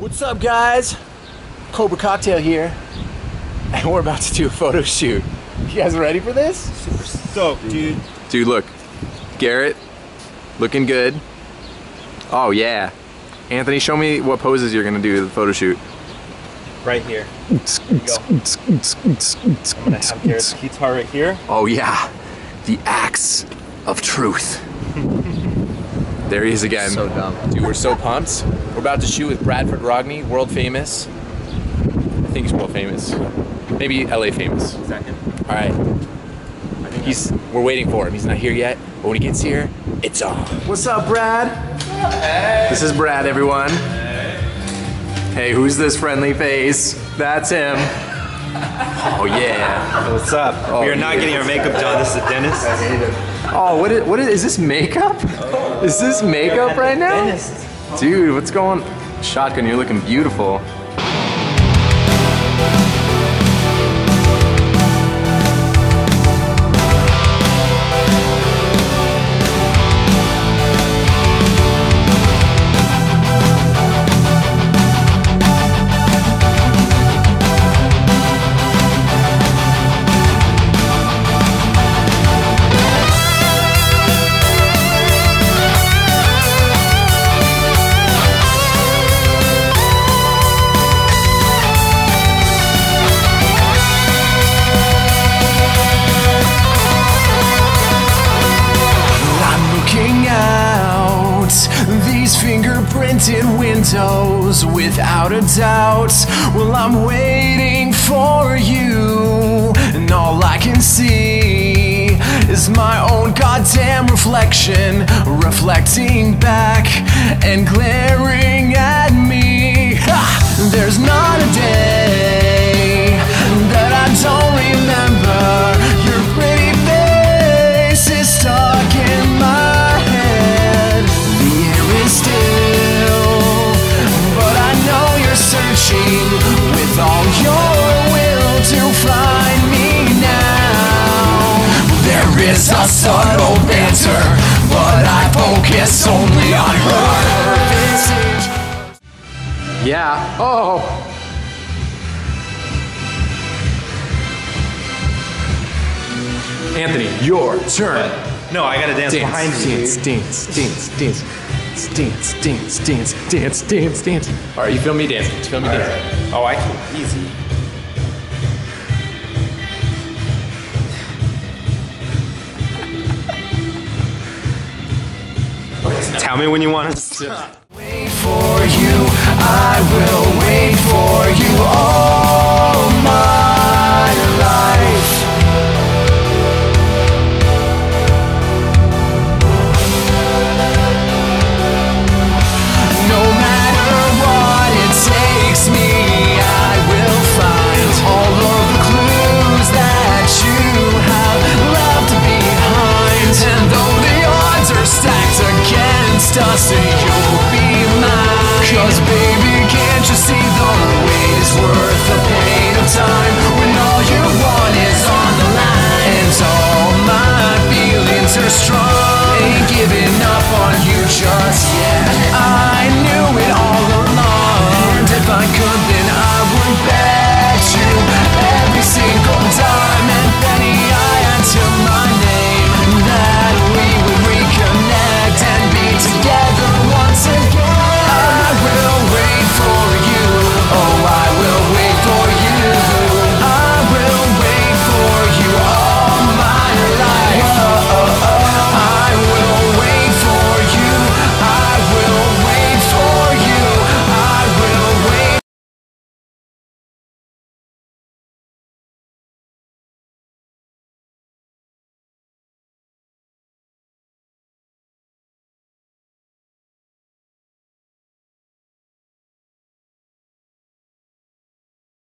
What's up, guys? Cobra Cocktail here, and we're about to do a photo shoot. You guys ready for this? Super stoked, dude. Dude, look. Garrett, looking good. Oh, yeah. Anthony, show me what poses you're gonna do to the photo shoot. Right here. There you go. I'm gonna have Garrett's guitar right here. Oh, yeah. The axe of truth. There he is again. So dumb. Dude, we're so pumped. We're about to shoot with Bradford Rogne, world famous. I think he's world famous. Maybe LA famous. Second. All right. I think we're waiting for him. He's not here yet, but when he gets here, it's on. What's up, Brad? Hey. This is Brad, everyone. Hey. Hey, who's this friendly face? That's him. Oh, yeah. What's up? Oh, we are not getting our makeup done. This is the dentist. I hate it. Oh, what is this makeup? Oh. Is this makeup right now? Dentist. Oh. Dude, what's going on? Shotgun, you're looking beautiful. Printed windows, without a doubt. Well, I'm waiting for you, and all I can see is my own goddamn reflection, reflecting back and glaring at me. There's not a day that I don't remember. Your pretty face is stuck in my head. The air is still, with all your will to find me now. There is a subtle banter, but I focus only on her. Yeah. Oh. Anthony, your turn. What? No, I gotta dance behind you. Dance. All right, you feel me dancing. You feel me dancing. Right. Oh, I can. Easy. Tell me when you want to stop. Wait for you. I will wait for you all my life. Us, and you'll be mine. 'Cause baby, can't you see the wait is worth the pain of time, when all you want is on the line? And all my feelings are strong, ain't giving up on you just yet.